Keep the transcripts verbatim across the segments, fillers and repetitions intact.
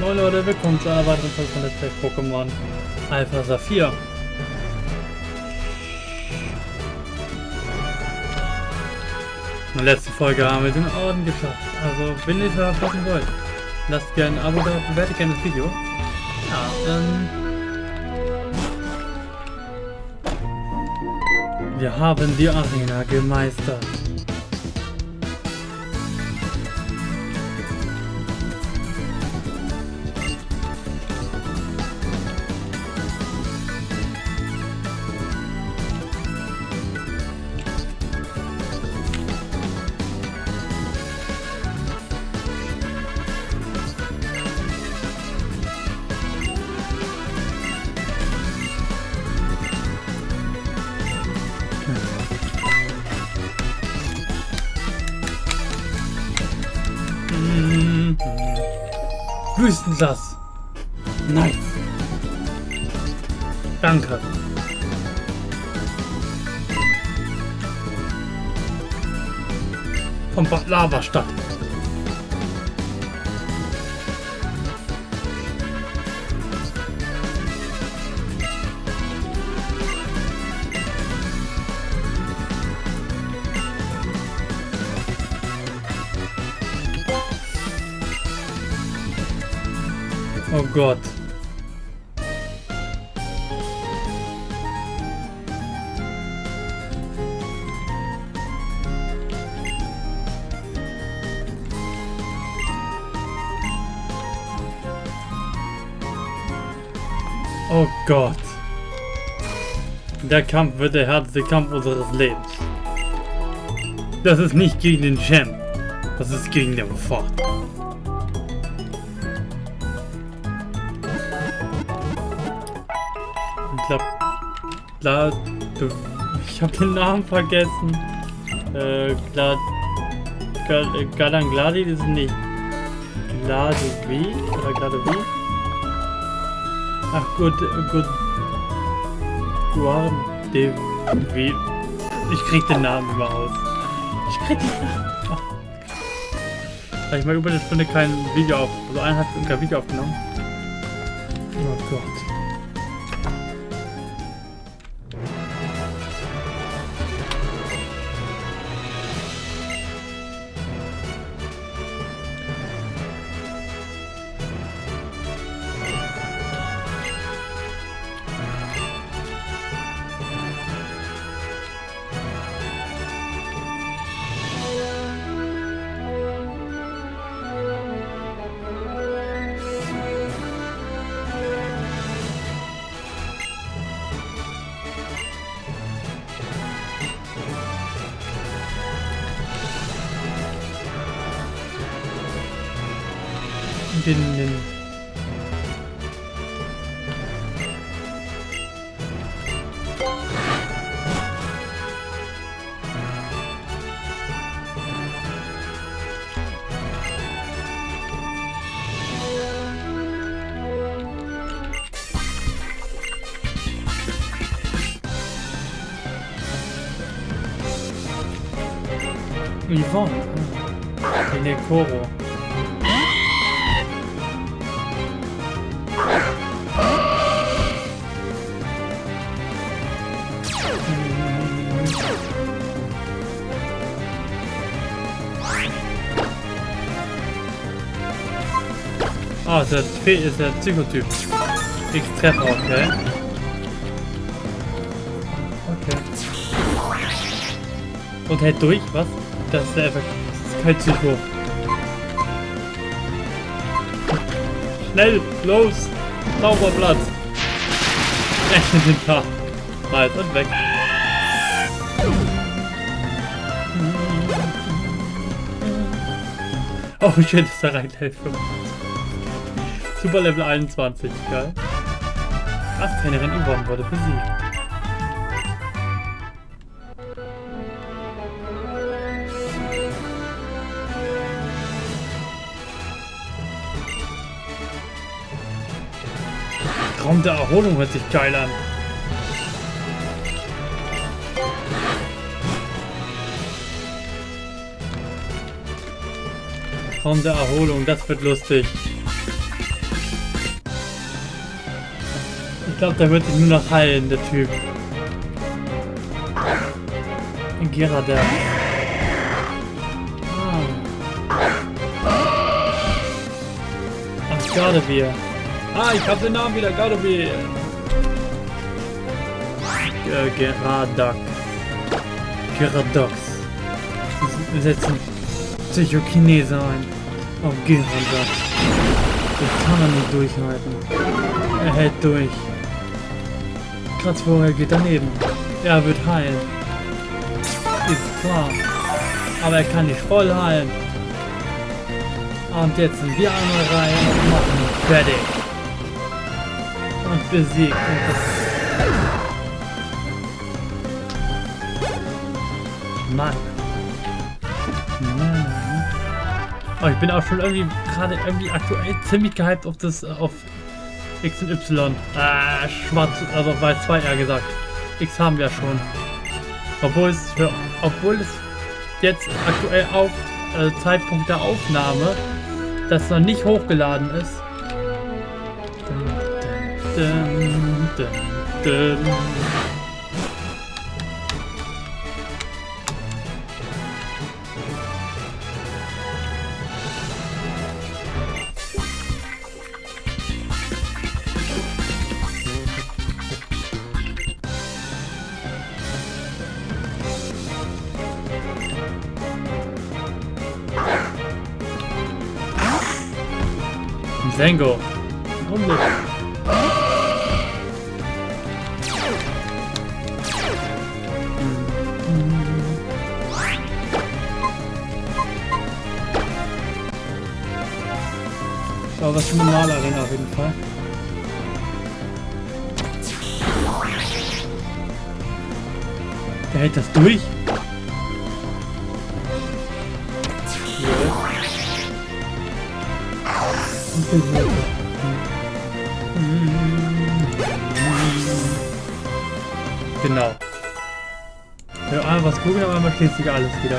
Moin Leute, willkommen zu einer weiteren Folge von Let's Play Pokémon Alpha Saphir. In der letzten Folge haben wir den Orden geschafft. Also, wenn ihr es verpassen wollt, lasst gerne ein Abo da, bewertet gerne das Video. Ja, ähm... wir haben die Arena gemeistert. Wüstenglas. Nice. Danke. Vom Bad Lavastadt. Oh Gott. Oh Gott. Der Kampf wird der härteste Kampf unseres Lebens. Das ist nicht gegen den Champ. Das ist gegen den Fort. Glad... Ich hab den Namen vergessen. Äh, Glad... Galan Gladi ist nicht. Gladovi? Oder Gladovi? Ach gut, gut. Guardevi. Ich krieg den Namen überhaupt. Ich krieg den Namen. Oh. Ich mag über eine Stunde kein Video auf. Also eineinhalb Stunden kein Video aufgenommen. Oh Gott. Binden. Yvonne. In der Koro. Ah, oh, ist der Psychotyp. Ich treffe, okay. Okay. Und hält durch, was? Das ist der Effekt. Das ist kein Psycho. Schnell, los! Zauberplatz! Echt in den Tag. Nice, und weg. Oh, schön, dass da rein hilft. Super Level einundzwanzig, geil. Was Trainerin gewonnen wurde für sie. Raum der Erholung hört sich geil an. Raum der Erholung, das wird lustig. glaube, der wird sich nur noch heilen, der Typ. Ein Gyarados. Ah. Ach, Gardevoir. Ah, ich hab den Namen wieder, Gardevoir. Gyarados. Gyarados. Wir setzen Psychokinese ein. Auf Gyarados. Das kann man nicht durchhalten. Er hält durch. Kratz vorher geht daneben. Er wird heilen. Ist klar. Aber er kann nicht voll heilen. Und jetzt sind wir einmal rein und machen ihn fertig. Und besiegt. Und das Mann. Mann. Oh, ich bin auch schon irgendwie gerade irgendwie aktuell ziemlich gehypt auf das auf X und Y. Ah, schwarz, also bei zwei eher gesagt. X haben wir schon. Obwohl es, für, obwohl es jetzt aktuell auf äh, Zeitpunkt der Aufnahme, das noch nicht hochgeladen ist. Dun, dun, dun, dun, dun. Sengo. Warum nicht? Aber was für eine Malerarena auf jeden Fall. Der hält das durch? Genau. Wenn einmal was gucken, aber einmal schließt sich alles wieder.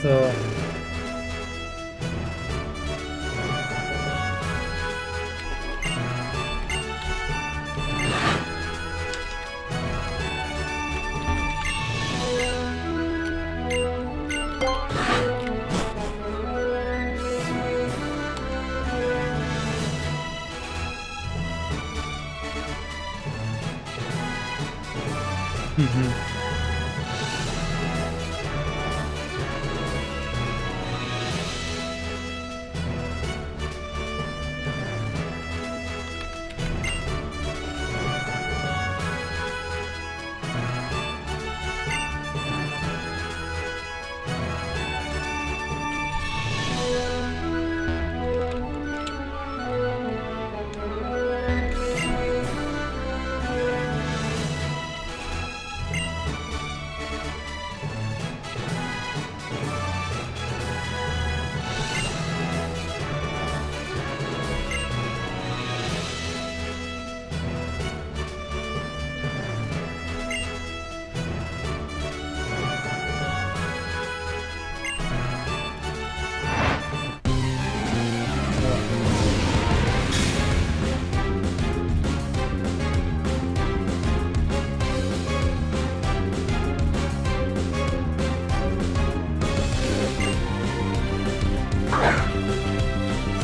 So. Mhm.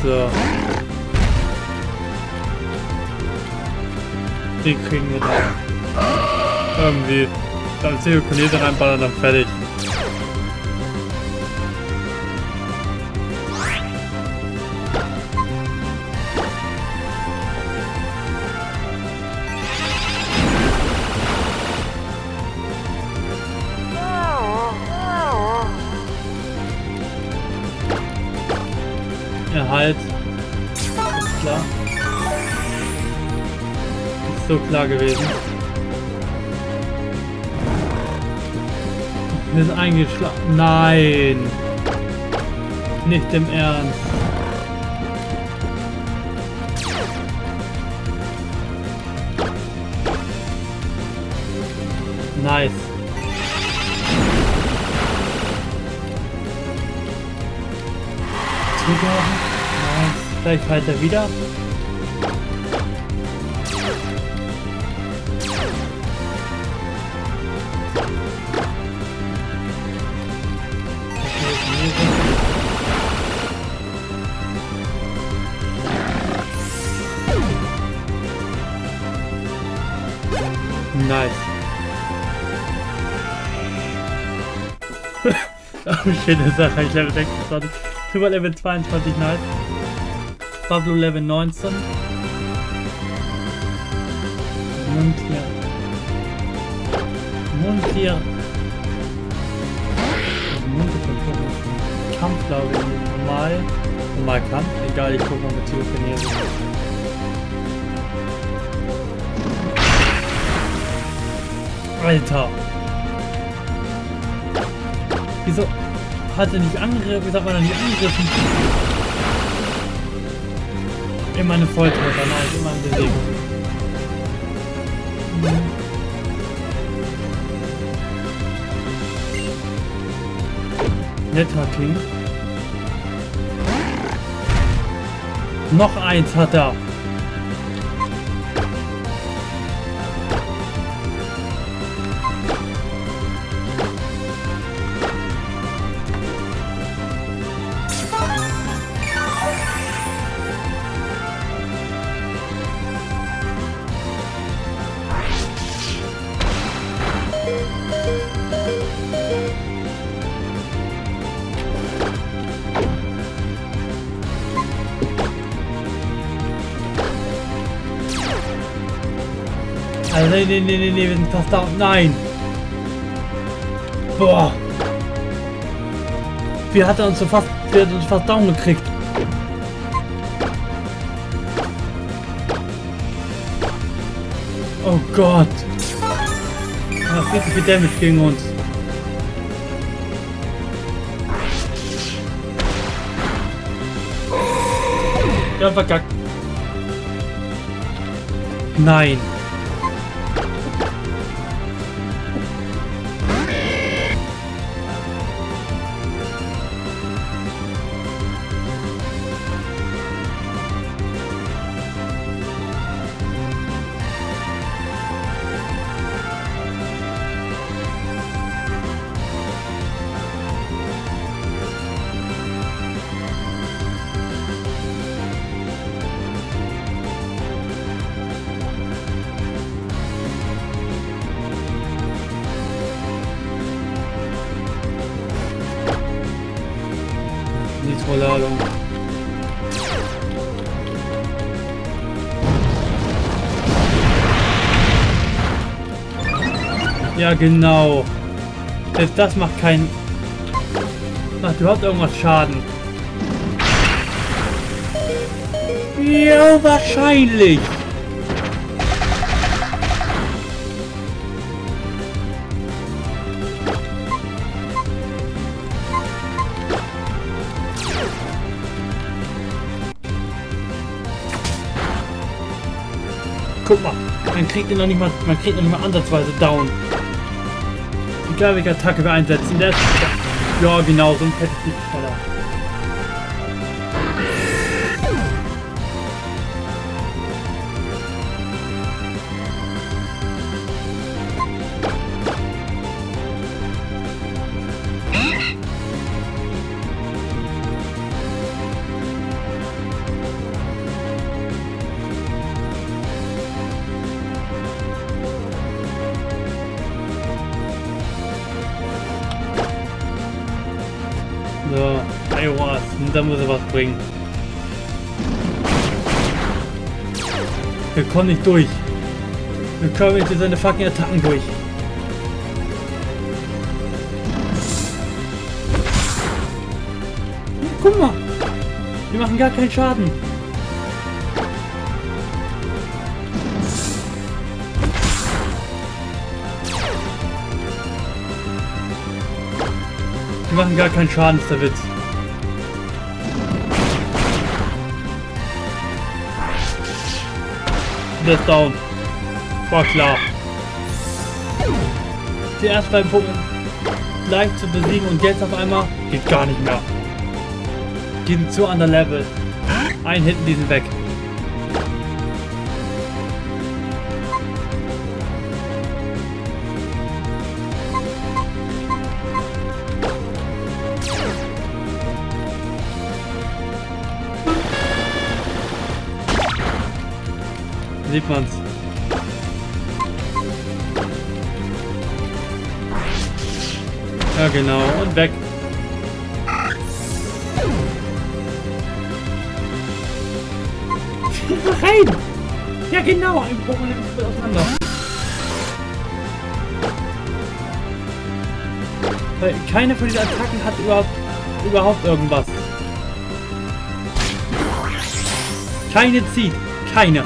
So. Die kriegen wir dann. Irgendwie. Dann Psychokinese reinballern, dann fertig. Halt. Ist klar. so klar gewesen. Das ist eingeschlagen. Nein. Nicht im Ernst. Nice. Nice. Gleich weiter wieder. Nice. Oh, schöne Sache, ich Level sechsundzwanzig. Super Level zweiundzwanzig, nice. Pablo Level neunzehn. Montier. Montier. Kampf, glaube ich, normal. Normal Kampf, egal, ich gucke mal mit Telefonieren. Alter! Wieso hat er nicht angegriffen? Wieso hat man nicht angegriffen? Immer eine Volltreffer, nein, immer eine Bewegung. Mhm. Netter King. Noch eins hat er. Also nein, nein, nein, nein, wir sind fast da. Nein! Boah! Wir hatten uns so fast, wir hatten uns fast down gekriegt. Oh Gott! Das ist richtig viel Damage gegen uns. Ja, verkackt. Nein! Nitroladung. Ja, genau. Selbst das macht keinen... Macht überhaupt irgendwas Schaden. Ja, wahrscheinlich. Guck mal, man kriegt ihn noch nicht mal, man kriegt ihn noch nicht mal ansatzweise down. Egal welche Attacke wir einsetzen, der ist, ja genau, so ein fettes Lichtsteller. So, Iowas, da muss er was bringen. Wir kommen nicht durch. Wir kommen nicht durch seine fucking Attacken durch. Guck mal, wir machen gar keinen Schaden. Die machen gar keinen Schaden, ist der Witz. Das ist down. War klar. Die ersten beiden Pokémon leicht zu besiegen und jetzt auf einmal geht gar nicht mehr. Die sind zu under level. Ein Hit und die sind weg. Sieht man's. Ja genau, und weg. Rein! Ja genau, ein Pokémon nimmt es auseinander. Weil keine von diesen Attacken hat überhaupt, überhaupt irgendwas. Keine zieht, keine.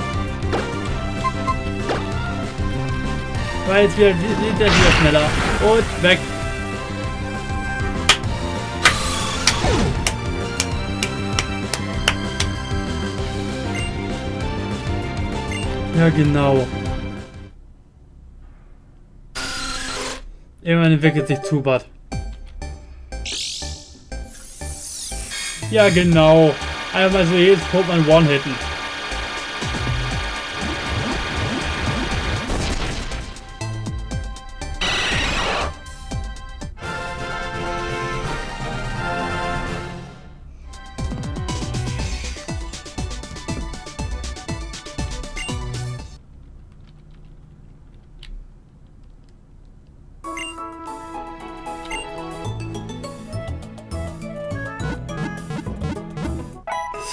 Weil jetzt wieder, jetzt wieder schneller. Und weg. Ja, genau. Irgendwann entwickelt sich Zubat. Ja, genau. Einmal so jedes Pokémon One-Hitten.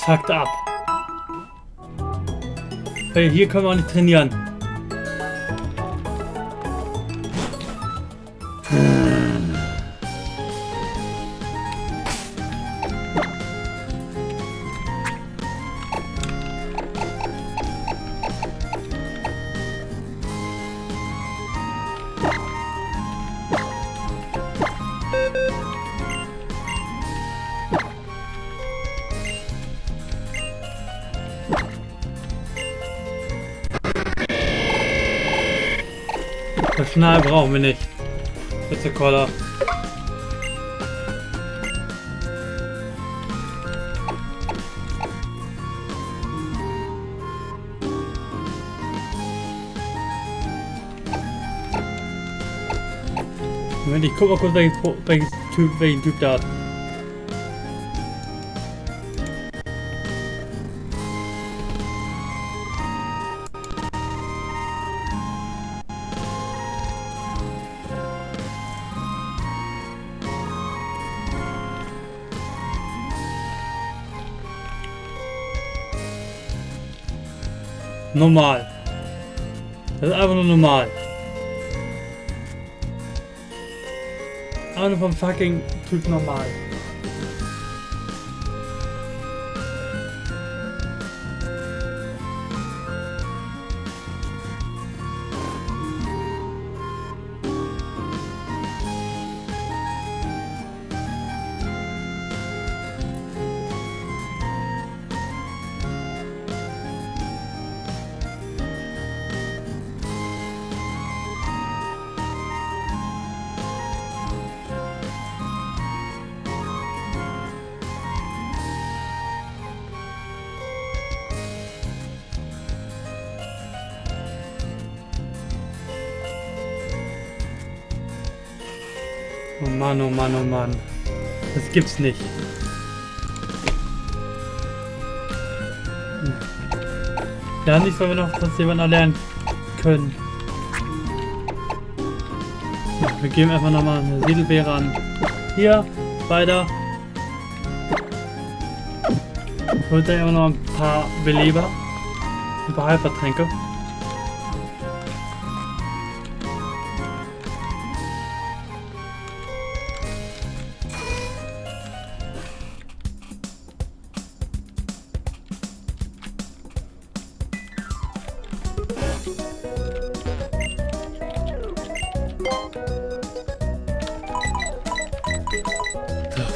Fucked up. Weil hier können wir auch nicht trainieren. Nein, brauchen wir nicht. Bitte Koller. Moment, ich guck mal kurz, welchen, welchen, Typ, welchen Typ da hat. Normal. Das ist einfach nur normal. Einfach nur vom fucking Typ normal. Oh Mann, oh Mann, oh Mann. Das gibt's nicht. Ja, nicht, weil wir noch sonst jemanden erlernen können. Wir geben einfach nochmal eine Siedelbeere an. Hier, weiter. Ich hol da immer noch ein paar Beleber. Ein paar Halbvertränke.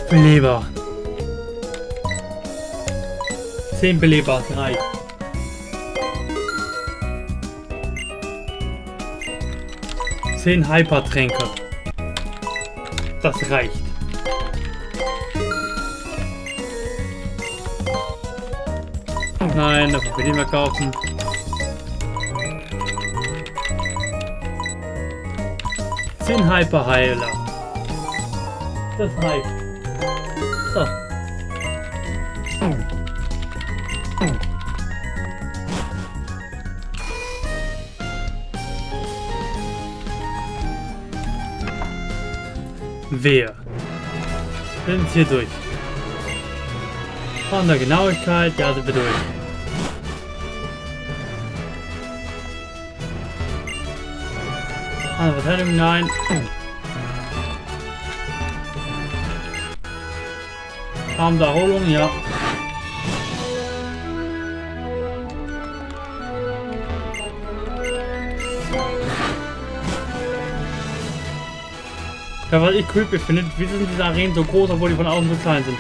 Beleber. zehn Beleber, drei. zehn Hypertränke. Das reicht. Nein, davon will ich nicht mehr kaufen. zehn Hyperheiler. Das reicht. So. Wir sind hier durch. Von der Genauigkeit, ja, sind wir durch. Andere Verteidigung, nein. Haben der Erholung, ja. Ja, was ich creepy finde, wie sind diese Arenen so groß, obwohl die von außen so klein sind?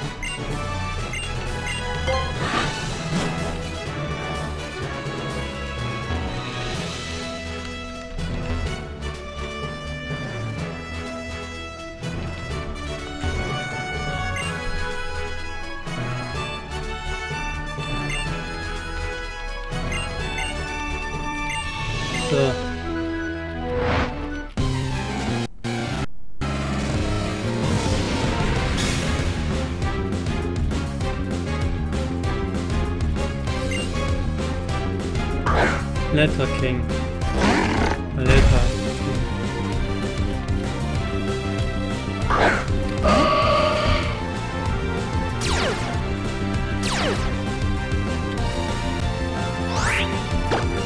Letter King. Letter.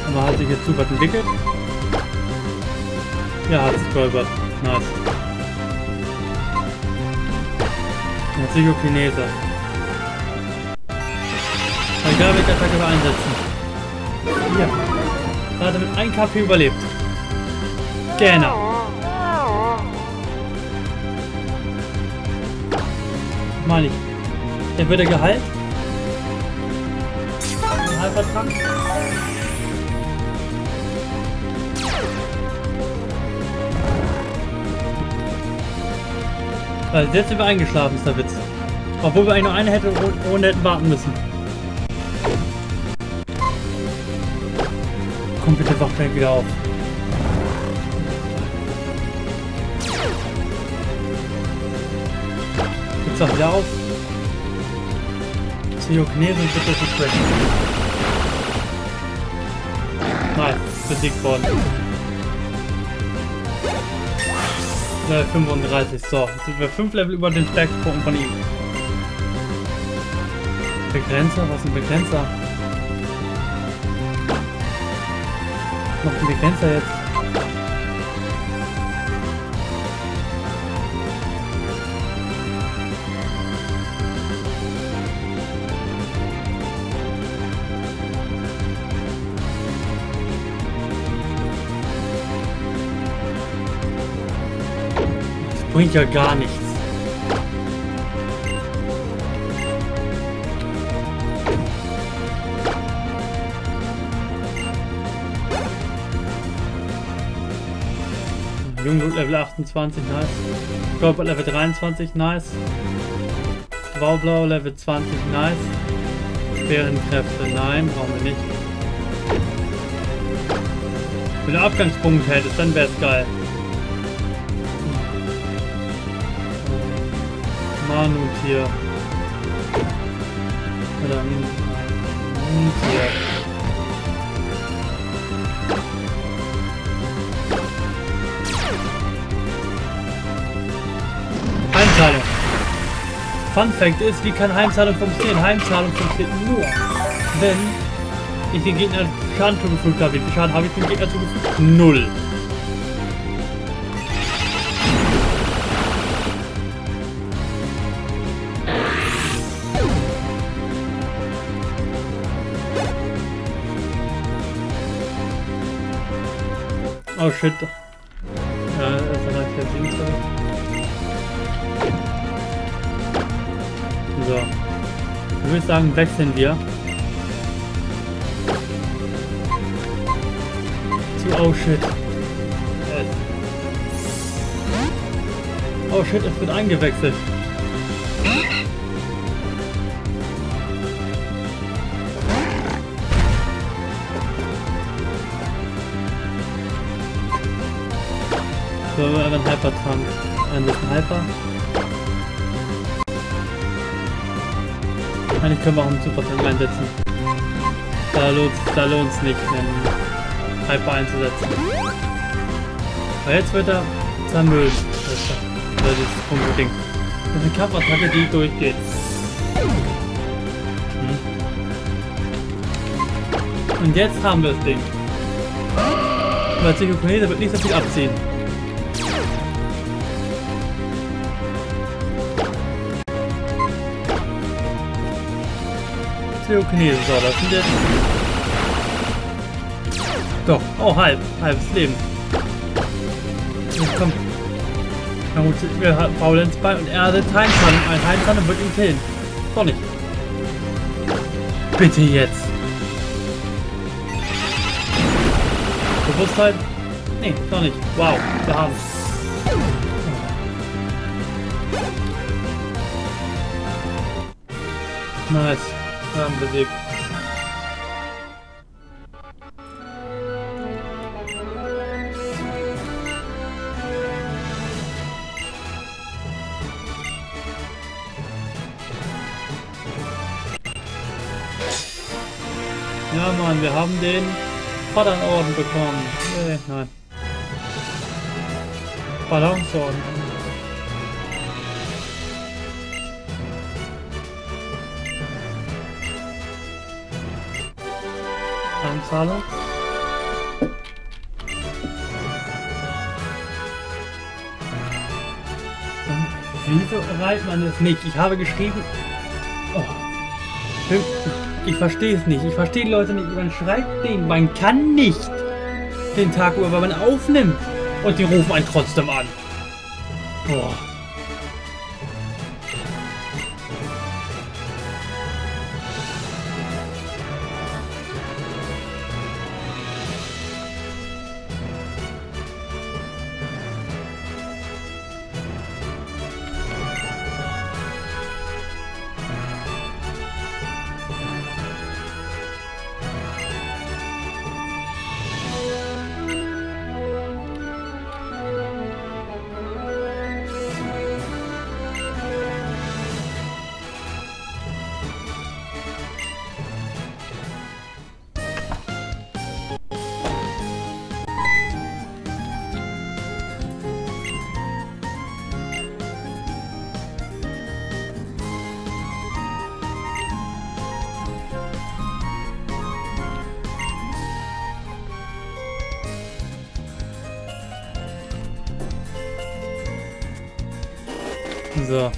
Aber hat sich jetzt zu was entwickelt? Ja, hat sich geholpert. Nice. Ein Psychokineser. Egal welche Attacke einsetzen. Ja. Da hat er mit einem K P überlebt. Genau. Meine ich. Der wird er geheilt. Ein halber Trank. Also jetzt sind wir eingeschlafen, ist der Witz. Obwohl wir eigentlich noch eine hätte ohne hätten warten müssen. Komm bitte, wach gleich wieder auf. Jetzt wach wieder auf. Psychokinese und bitte zu sprechen. Nein, besiegt worden. Level fünfunddreißig, so. Jetzt sind wir fünf Level über den Stärkepunkt von ihm. Begrenzer? Was ist ein Begrenzer? Noch ein Begrenzer jetzt. Das bringt ja gar nichts. Jungblut Level achtundzwanzig, nice. Goldbot Level dreiundzwanzig, nice. Baublau Level zwanzig, nice. Bärenkräfte, nein, brauchen wir nicht. Wenn du Abgangspunkt hättest, dann wär's geil. Manutier. Oder Manutier. Heimzahlung. Fun Fact ist, wie kann Heimzahlung funktionieren? Heimzahlung funktioniert nur, wenn ich den Gegner Schaden zugefügt habe. Wie viel Schaden habe ich dem Gegner zugefügt? Null. Oh shit. Ja, das hat er jetzt hinter. So. Ich würde sagen, wechseln wir. Zu Oh Shit. Yes. Oh Shit, es wird eingewechselt. So, wir haben einen Hyper-Trank. Ein bisschen Hyper. Eigentlich können wir auch einen Super-Trank einsetzen. Da lohnt es da lohnt's nicht, einen Hyper einzusetzen. Aber jetzt wird er zermüllt. Das ist das Punkt-Ding. Das ist eine Kampfattacke, die durchgeht. Hm. Und jetzt haben wir das Ding. Weil Psychokinese wird nicht so viel abziehen. Psychokinese, so, das sind jetzt... Doch, oh, halb, halbes Leben. Jetzt kommt... Na gut, wir haben Faulenz bei und er hat den Heimzahn. Ein Heimzahn und wird ihn killen. Doch nicht. Bitte jetzt. Bewusstheit? Nee, doch nicht. Wow, wir haben es. Nice. Haben besiegt. Ja, Mann, wir haben den Ballernorden bekommen. Nee, nein. Ballonsorden. Zahlung. Wieso erreicht man es nicht? Ich habe geschrieben. Oh. Ich verstehe es nicht. Ich verstehe die Leute nicht. Man schreibt den. Man kann nicht den Tag über, weil man aufnimmt. Und die rufen einen trotzdem an. Boah. So.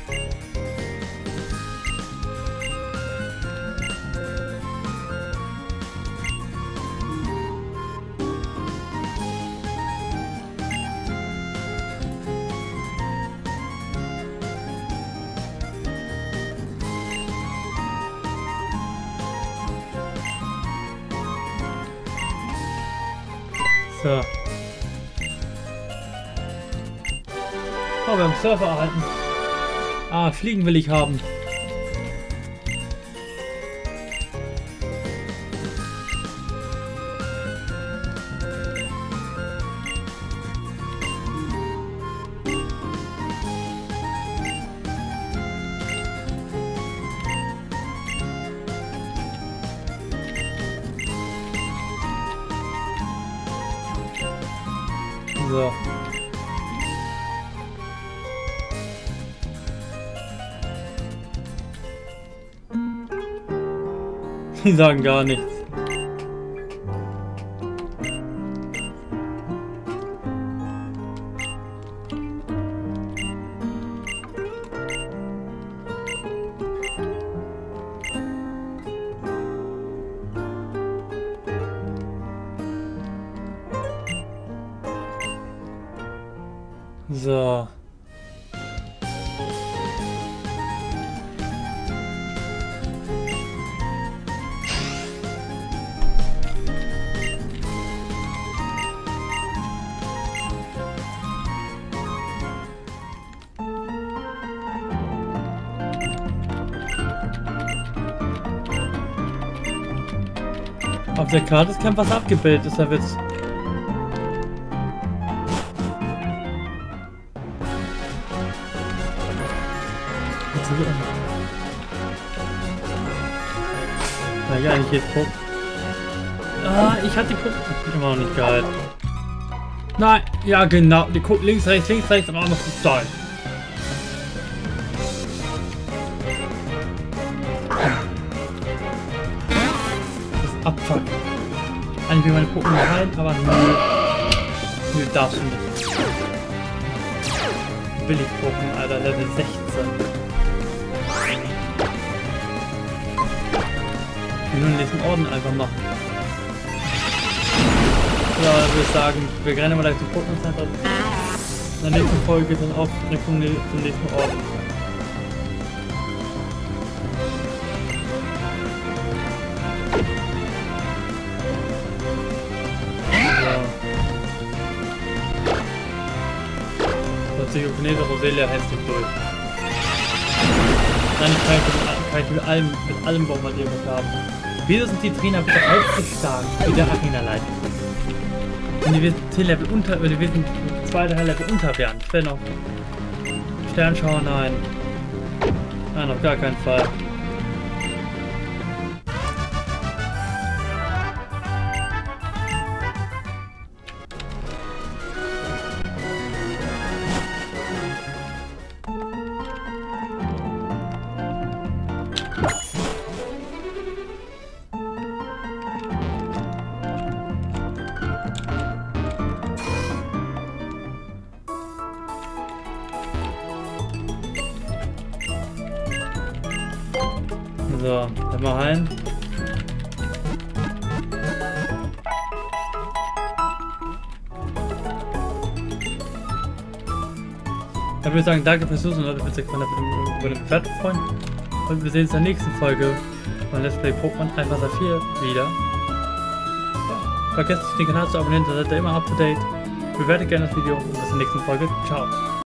So. Oh, wir haben Surfer erhalten. Ah, Fliegen will ich haben. So. Die sagen gar nichts. So. Auf der Karte ist kein Wasser abgebildet, ist der Witz. Na ja, eigentlich jetzt Pop. Ah, ich hatte die Pokémon immer noch nicht gehalten. Nein, ja genau. Die guckt links, rechts, links, rechts, aber auch noch zu sein. Das Abfuck. Eigentlich will meine Pokémon rein, aber nö. Nö, darfst du nicht. Billig Pokémon, Alter, Level sechzehn. Ich will nur den nächsten Orden einfach machen. Ja, dann würde ich sagen, wir rennen mal gleich zum Pokémon Center. In der nächsten Folge dann auch Richtung zum nächsten Orden. Ja. Und Psychokinese Roselia hässlich durch. Dann kann ich mit allem, mit allem bombardieren, was wir haben. Wieso sind die Trainer bitte allzu stark wie der Arena Leiter? Wenn die Wesen unter, wenn die Wesen zwei, drei Level unter wären, ich will noch Sternschauer, nein. Nein, auf gar keinen Fall. So, dann mal rein. Ich würde sagen, danke fürs Zuschauen, Leute. Ich würde sagen, über den Platz freuen. Und wir sehen uns in der nächsten Folge von Let's Play Pokémon Alpha Saphir wieder. Vergesst nicht, den Kanal zu abonnieren, dann seid ihr immer up to date. Bewertet gerne das Video und bis zur nächsten Folge. Ciao.